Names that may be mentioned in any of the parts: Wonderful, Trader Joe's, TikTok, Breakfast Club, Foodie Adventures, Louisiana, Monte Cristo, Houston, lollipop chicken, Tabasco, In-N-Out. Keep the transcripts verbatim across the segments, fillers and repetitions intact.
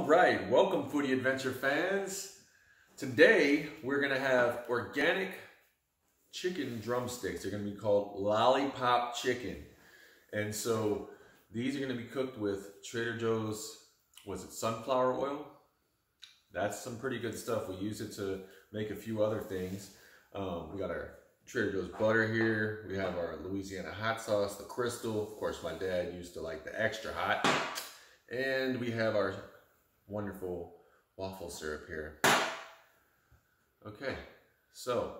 All right, welcome Foodie Adventure fans. Today, we're gonna have organic chicken drumsticks. They're gonna be called lollipop chicken. And so these are gonna be cooked with Trader Joe's, was it sunflower oil? That's some pretty good stuff. We use it to make a few other things. Um, we got our Trader Joe's butter here. We have our Louisiana hot sauce, the Crystal. Of course, my dad used to like the extra hot. And we have our wonderful waffle syrup here. Okay, so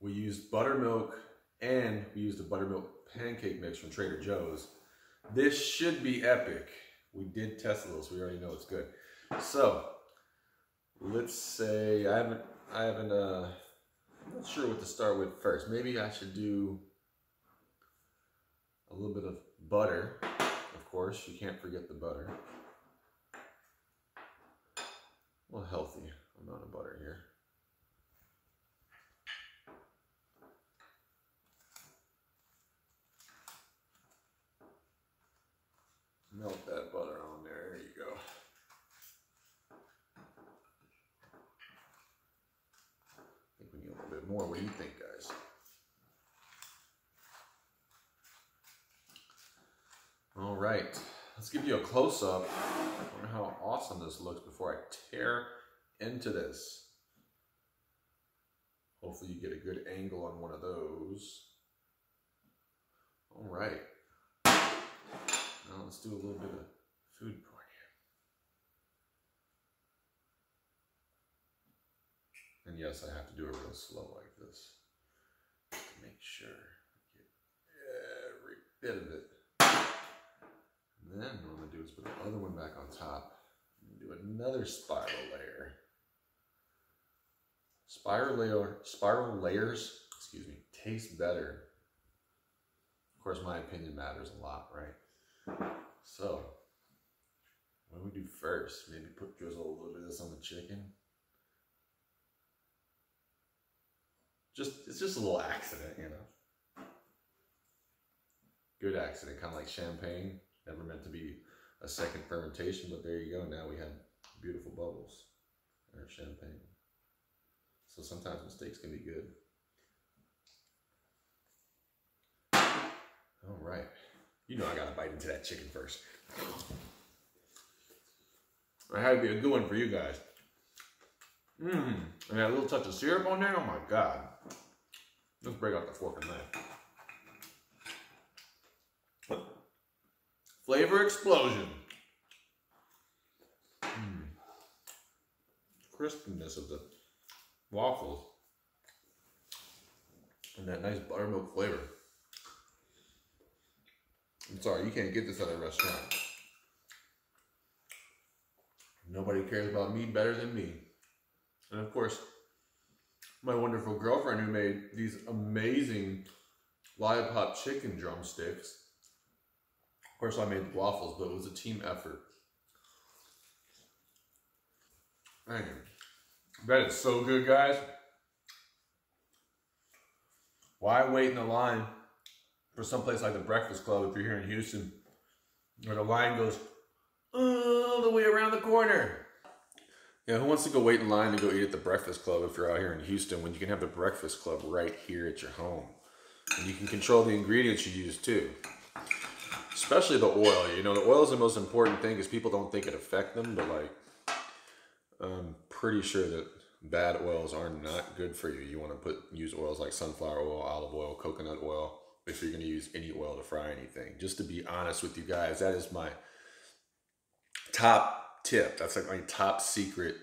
we used buttermilk and we used a buttermilk pancake mix from Trader Joe's. This should be epic. We did test those, we already know it's good. So let's say I haven't, I haven't, uh, I'm not sure what to start with first. Maybe I should do a little bit of butter. Of course, you can't forget the butter. A little healthy amount of butter here. Melt that butter on there. There you go. I think we need a little bit more. What do you think, guys? All right, let's give you a close-up on how awesome this looks before I tear into this. Hopefully you get a good angle on one of those. All right, now let's do a little bit of food porn here. And yes, I have to do it real slow like this to make sure I get every bit of it. And then what I'm going to do is put the other one back on top and do another spiral layer. Spiral layer, spiral layers, excuse me, taste better. Of course, my opinion matters a lot, right? So, what do we do first? Maybe put drizzle a little bit of this on the chicken. Just, it's just a little accident, you know. Good accident, kind of like champagne. Never meant to be a second fermentation, but there you go. Now we have beautiful bubbles in our champagne. So sometimes mistakes can be good. All right. You know I gotta bite into that chicken first. That had to be a good one for you guys. Mmm. And that little touch of syrup on there, oh my God. Let's break out the fork and knife. Flavor explosion. Mm. Crispiness of the waffles. And that nice buttermilk flavor. I'm sorry, you can't get this at a restaurant. Nobody cares about me better than me. And of course, my wonderful girlfriend who made these amazing lollipop chicken drumsticks. Of course, I made the waffles, but it was a team effort. Man, that is so good, guys. Why wait in the line for someplace like the Breakfast Club if you're here in Houston, where the line goes all the way around the corner? Yeah, who wants to go wait in line to go eat at the Breakfast Club if you're out here in Houston when you can have the Breakfast Club right here at your home? And you can control the ingredients you use, too. Especially the oil, you know, the oil is the most important thing because people don't think it affects them, but like, I'm pretty sure that bad oils are not good for you. You want to put, use oils like sunflower oil, olive oil, coconut oil, if you're going to use any oil to fry anything. Just to be honest with you guys, that is my top tip. That's like my top secret,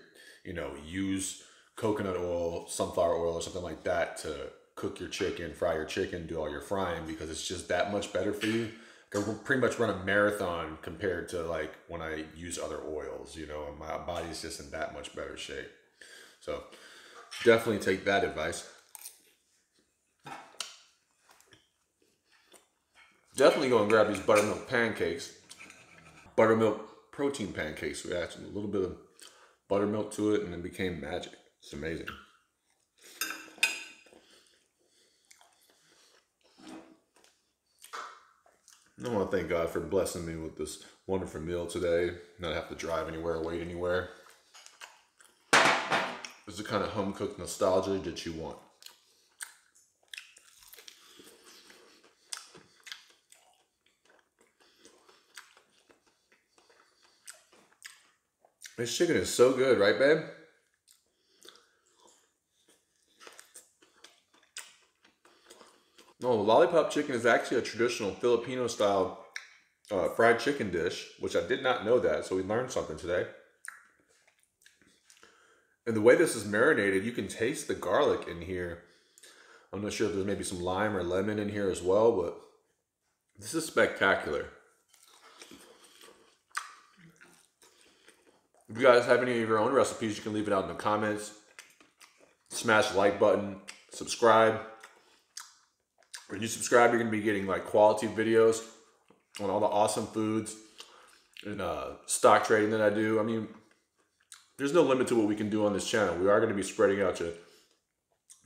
you know, use coconut oil, sunflower oil or something like that to cook your chicken, fry your chicken, do all your frying because it's just that much better for you. I pretty much run a marathon compared to like when I use other oils, you know, and my body's just in that much better shape. So definitely take that advice. Definitely go and grab these buttermilk pancakes, buttermilk protein pancakes. We added a little bit of buttermilk to it and it became magic. It's amazing. I want to thank God for blessing me with this wonderful meal today. Not have to drive anywhere, wait anywhere. It's the kind of home-cooked nostalgia that you want. This chicken is so good, right, babe? No, lollipop chicken is actually a traditional Filipino-style uh, fried chicken dish, which I did not know that, so we learned something today. And the way this is marinated, you can taste the garlic in here. I'm not sure if there's maybe some lime or lemon in here as well, but this is spectacular. If you guys have any of your own recipes, you can leave it out in the comments. Smash the like button, subscribe. When you subscribe, you're gonna be getting like quality videos on all the awesome foods and uh, stock trading that I do. I mean, there's no limit to what we can do on this channel. We are gonna be spreading out to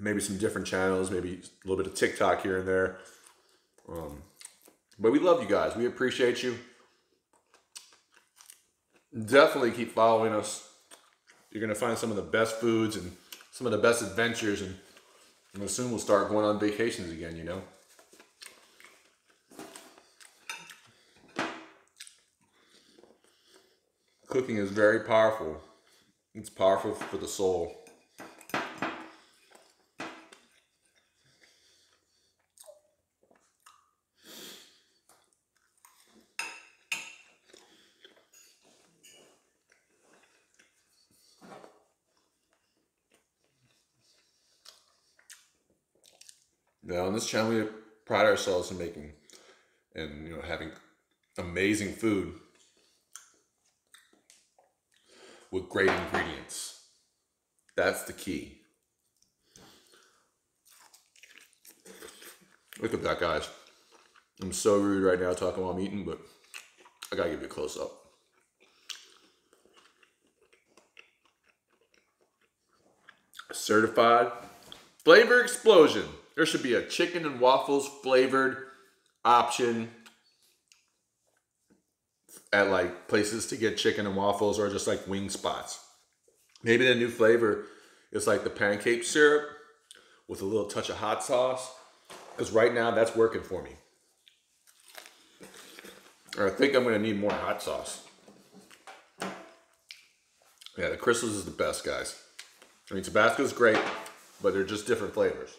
maybe some different channels, maybe a little bit of TikTok here and there. Um, but we love you guys. We appreciate you. Definitely keep following us. You're gonna find some of the best foods and some of the best adventures, and, and soon we'll start going on vacations again, you know? Cooking is very powerful. It's powerful for the soul. Now on this channel, we pride ourselves in making and, you know, having amazing food with great ingredients. That's the key. Look at that, guys. I'm so rude right now talking while I'm eating, but I gotta give you a close up. Certified flavor explosion. There should be a chicken and waffles flavored option at like places to get chicken and waffles, or just like wing spots. Maybe the new flavor is like the pancake syrup with a little touch of hot sauce, because right now that's working for me. Or I think I'm gonna need more hot sauce. Yeah, the Crystals is the best, guys. I mean, Tabasco's great, but they're just different flavors.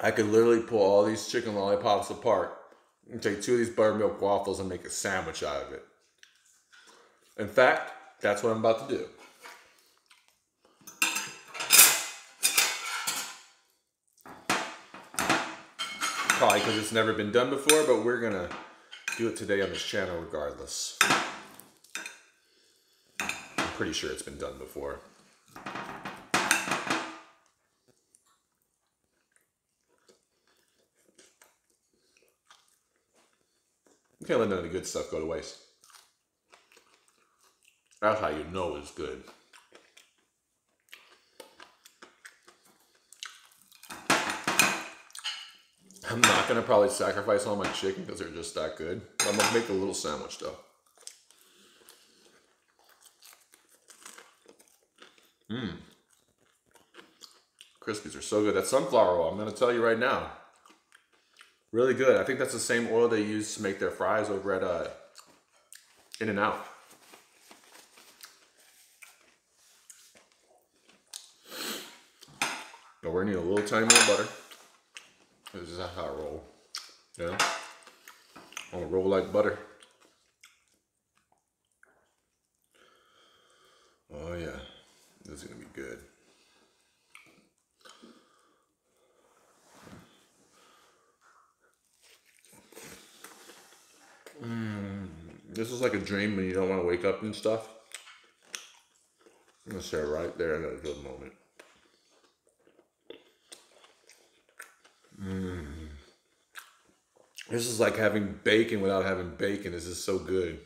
I could literally pull all these chicken lollipops apart and take two of these buttermilk waffles and make a sandwich out of it. In fact, that's what I'm about to do. Probably because it's never been done before, but we're gonna do it today on this channel regardless. I'm pretty sure it's been done before. Can't let none of the good stuff go to waste. That's how you know it's good. I'm not gonna probably sacrifice all my chicken because they're just that good. I'm gonna make a little sandwich though. Mmm. Crispies are so good. That sunflower oil, I'm gonna tell you right now. Really good. I think that's the same oil they use to make their fries over at uh, In-N-Out. But we're gonna need a little tiny more butter. This is how I roll. Yeah, I'm gonna roll like butter. Oh yeah, this is gonna be good. Mm, this is like a dream when you don't want to wake up and stuff. I'm gonna start right there in a good moment. Mmm. This is like having bacon without having bacon. This is so good.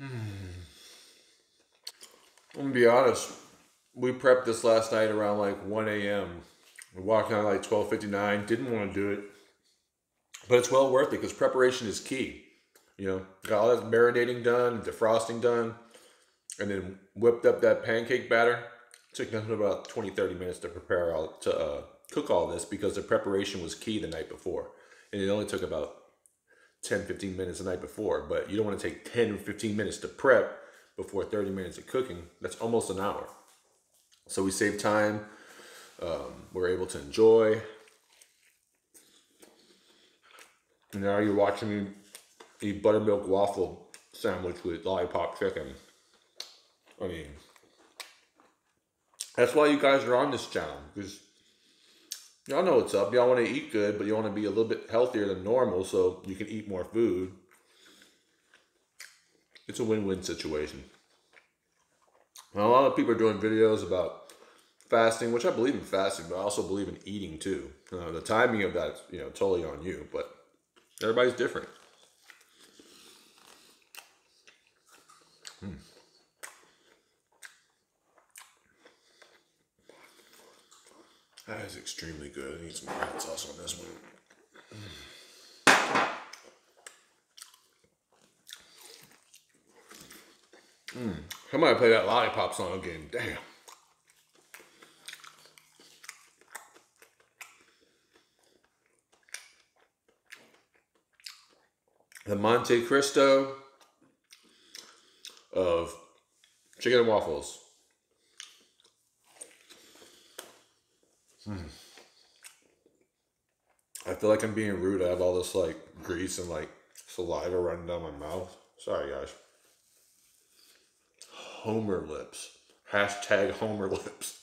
Mm. I'm gonna be honest. We prepped this last night around like one A M We walked out like twelve fifty-nine. Didn't want to do it, but it's well worth it because preparation is key. You know, got all that marinating done, defrosting done, and then whipped up that pancake batter. Took nothing about twenty, thirty minutes to prepare all to uh, cook all this because the preparation was key the night before. And it only took about ten, fifteen minutes the night before, but you don't want to take ten or fifteen minutes to prep before thirty minutes of cooking. That's almost an hour. So we save time. Um, we're able to enjoy. And now you're watching me eat buttermilk waffle sandwich with lollipop chicken. I mean, that's why you guys are on this channel, because y'all know what's up. Y'all want to eat good, but you want to be a little bit healthier than normal so you can eat more food. It's a win-win situation. Now, a lot of people are doing videos about fasting, which I believe in fasting, but I also believe in eating too. Uh, the timing of that, you know, totally on you, but everybody's different. Hmm. That is extremely good. I need some hot sauce on this one. Mm. Somebody play that lollipop song again. Damn. The Monte Cristo of chicken and waffles. Hmm. I feel like I'm being rude. I have all this like grease and like saliva running down my mouth. Sorry, guys. Homer lips. Hashtag Homer lips.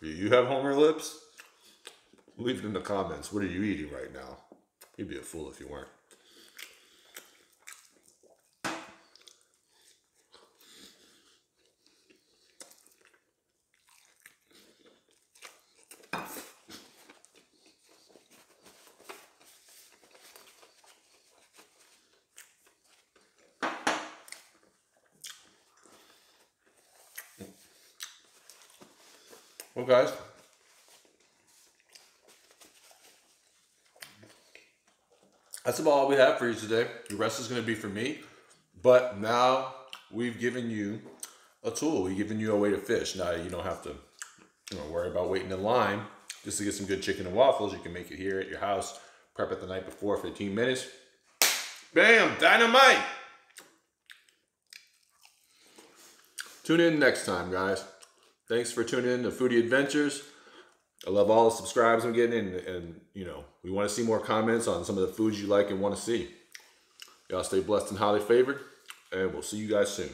Do you have Homer lips? Leave it in the comments. What are you eating right now? You'd be a fool if you weren't. Well, guys, that's about all we have for you today. The rest is going to be for me. But now we've given you a tool. We've given you a way to fish. Now you don't have to you know, worry about waiting in line just to get some good chicken and waffles. You can make it here at your house. Prep it the night before, fifteen minutes. Bam! Dynamite! Tune in next time, guys. Thanks for tuning in to Foodie Adventures. I love all the subscribes I'm getting, and, and you know, we want to see more comments on some of the foods you like and want to see. Y'all stay blessed and highly favored, and we'll see you guys soon.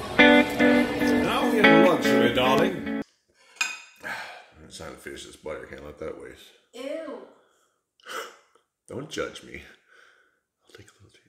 Now we have luxury, darling. I'm trying to finish this butter. Can't let that waste. Ew. Don't judge me. I'll take a little taste.